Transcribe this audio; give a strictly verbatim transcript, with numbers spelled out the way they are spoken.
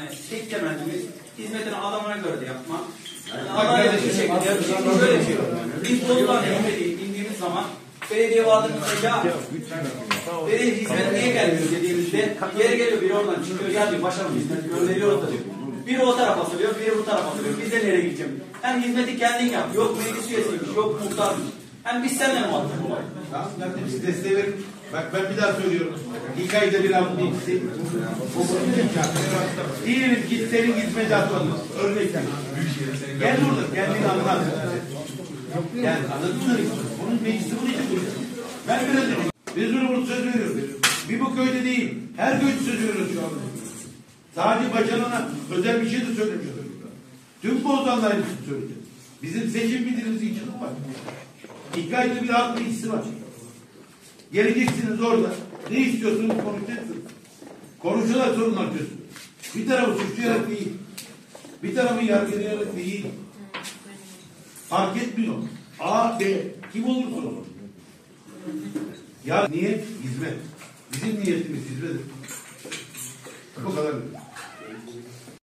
Yani tek temelimiz hizmetini adamına göre de yapmak. Adalet bir şekilde yapmak. Böyle diyor. Biz Bozdoğan'a hizmeti indiğimiz zaman belediye vardığımızda ya belediye hizmet niye gelmiyor dediğimizde geri geliyor biri oradan çıkıyor. Ya diyor başarılı hizmet gönderiyor orada diyor. Biri o tarafa sürüyor, biri bu tarafa sürüyor. Biz de nereye gideceğim? Hem hizmeti kendin yap. Yok meclis üyesiymiş, yok muhtarmış. Hem biz seninle muhatap olayım. Tamam, zaten biz desteği verin. Bak ben bir daha söylüyorum. İlk ayda bir hafta ikisi. Diğeriniz git senin gitmeci atmanız. Örnekten. Gel burada, kendini anlat. Yani anladın mı? Bunun meclisi bunun için duruyor. Ben böyle dedim. Biz bunu burada söz veriyoruz. Bir bu köyde değil. Her köyde söz veriyoruz şu anda. Sadece başarana özel bir şey de söylemişiz. Tüm Bozdoğanlar için söyleyeceğiz. Bizim seçim bildirimizin içinde var. İlk ayda bir hafta ikisi var. Geleceksiniz orada. Ne istiyorsunuz? Konuşacaksınız. Konuşuyorlar sorun atıyorsunuz. Bir tarafı suçlayarak değil. Bir tarafı yargılayarak değil. Fark etmiyor. A, B. Kim olursa olur. Ya niyet hizmet. Bizim niyetimiz hizmet. Bu kadar.